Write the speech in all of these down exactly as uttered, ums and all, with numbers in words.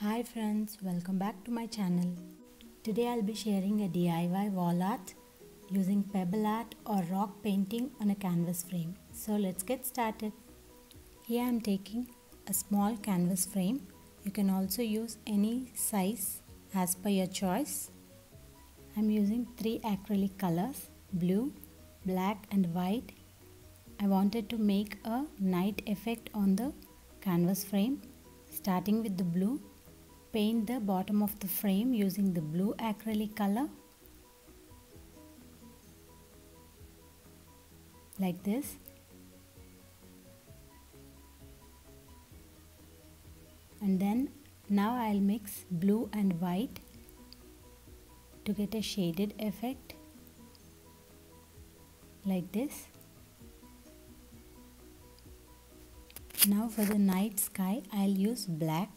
Hi friends, welcome back to my channel. Today I'll be sharing a D I Y wall art using pebble art or rock painting on a canvas frame. So let's get started. Here I'm taking a small canvas frame. You can also use any size as per your choice. I'm using three acrylic colors, blue, black and white. I wanted to make a night effect on the canvas frame. Starting with the blue, paint the bottom of the frame using the blue acrylic color like this. And then now I'll mix blue and white to get a shaded effect like this. Now for the night sky, I'll use black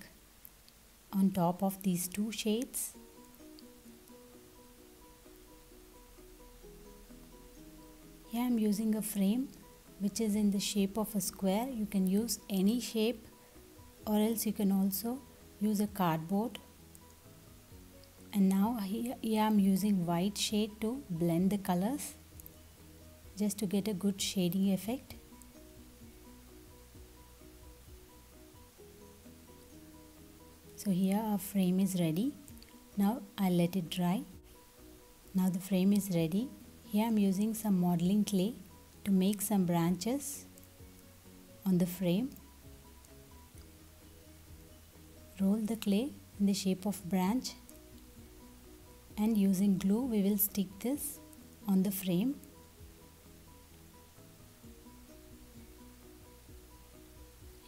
on top of these two shades. Here I'm using a frame which is in the shape of a square. You can use any shape or else you can also use a cardboard. And now here, here I'm using white shade to blend the colors just to get a good shading effect. So here our frame is ready. Now I'll let it dry. Now the frame is ready. Here I'm using some modeling clay to make some branches on the frame. Roll the clay in the shape of branch and using glue we will stick this on the frame.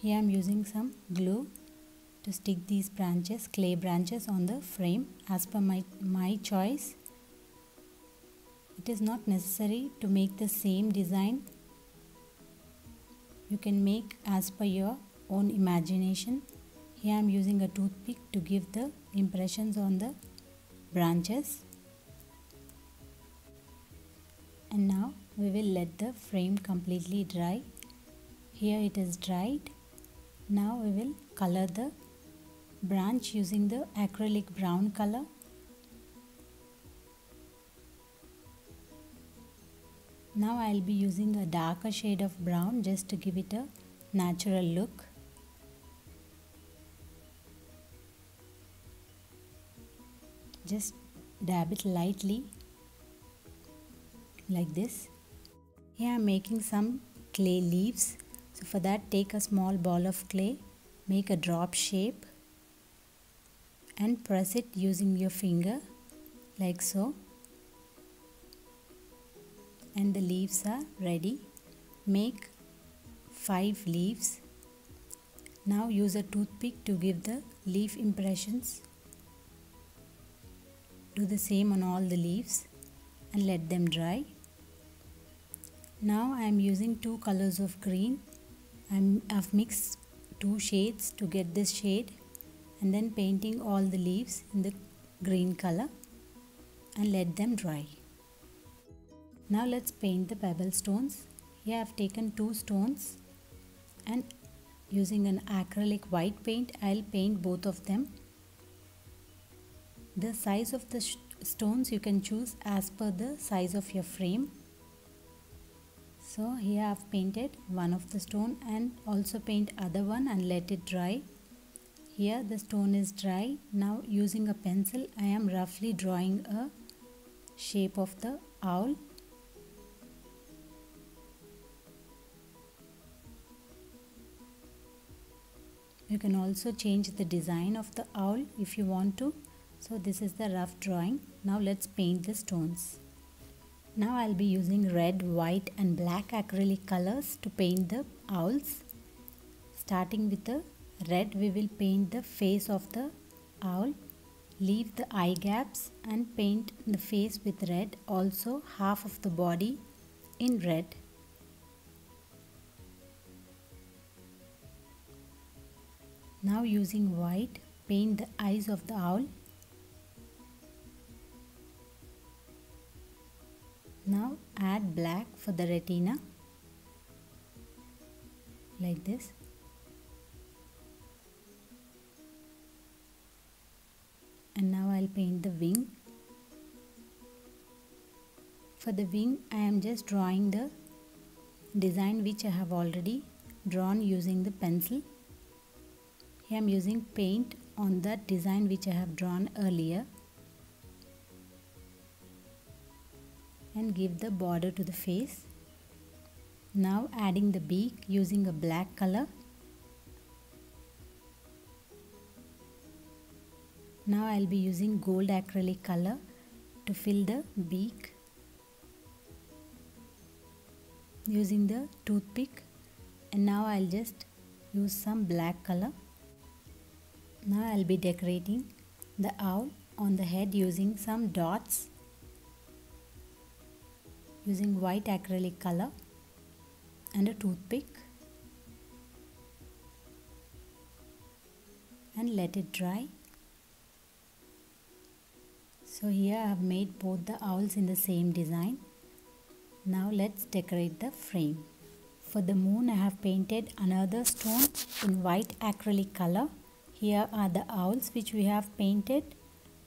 Here I'm using some glue to stick these branches, clay branches on the frame as per my, my choice. It is not necessary to make the same design. You can make as per your own imagination. Here I am using a toothpick to give the impressions on the branches. And now we will let the frame completely dry. Here it is dried. Now we will color the branch using the acrylic brown color. Now I'll be using a darker shade of brown just to give it a natural look. Just dab it lightly like this. Here I'm making some clay leaves. So for that, take a small ball of clay, make a drop shape and press it using your finger like so, and the leaves are ready. Make five leaves. Now use a toothpick to give the leaf impressions. Do the same on all the leaves and let them dry. Now I am using two colors of green. I'm, I've mixed two shades to get this shade and then painting all the leaves in the green color and let them dry. Now let's paint the pebble stones. Here I've taken two stones and using an acrylic white paint I'll paint both of them. The size of the stones you can choose as per the size of your frame. So here I have painted one of the stone and also paint other one and let it dry. Here the stone is dry. Now using a pencil I am roughly drawing a shape of the owl. You can also change the design of the owl if you want to. So this is the rough drawing. Now let's paint the stones. Now I'll be using red, white and black acrylic colors to paint the owls. Starting with the red, we will paint the face of the owl. Leave the eye gaps and paint the face with red, also half of the body in red. Now using white, paint the eyes of the owl. Now add black for the retina, like this. I'll paint the wing. For the wing, I am just drawing the design which I have already drawn using the pencil. Here I am using paint on that design which I have drawn earlier, and give the border to the face. Now adding the beak using a black color. Now I'll be using gold acrylic color to fill the beak. Using the toothpick, and now I'll just use some black color. Now I'll be decorating the owl on the head using some dots. Using white acrylic color and a toothpick, and let it dry. So here I have made both the owls in the same design. Now let's decorate the frame. For the moon, I have painted another stone in white acrylic color. Here are the owls which we have painted,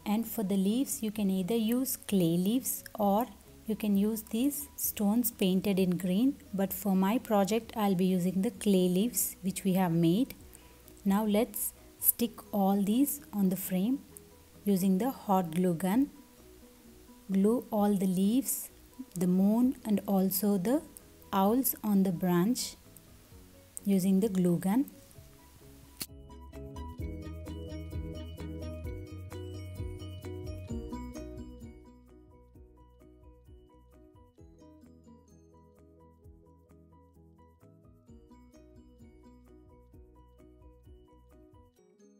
and for the leaves you can either use clay leaves or you can use these stones painted in green, but for my project I'll be using the clay leaves which we have made. Now let's stick all these on the frame using the hot glue gun. Glue all the leaves, the moon, and also the owls on the branch using the glue gun.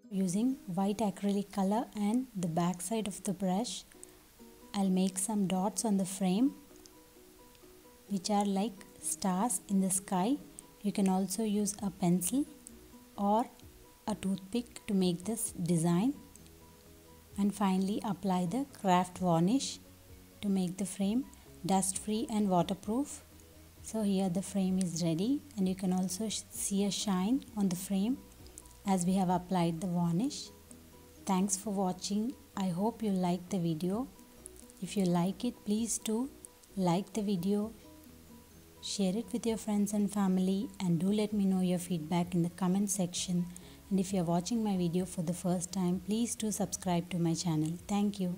Using white acrylic color and the back side of the brush, I'll make some dots on the frame which are like stars in the sky. You can also use a pencil or a toothpick to make this design, and finally apply the craft varnish to make the frame dust free and waterproof. So here the frame is ready, and you can also see a shine on the frame as we have applied the varnish. Thanks for watching. I hope you liked the video. If you like it, please do like the video, share it with your friends and family, and do let me know your feedback in the comment section. And if you are watching my video for the first time, please do subscribe to my channel. Thank you.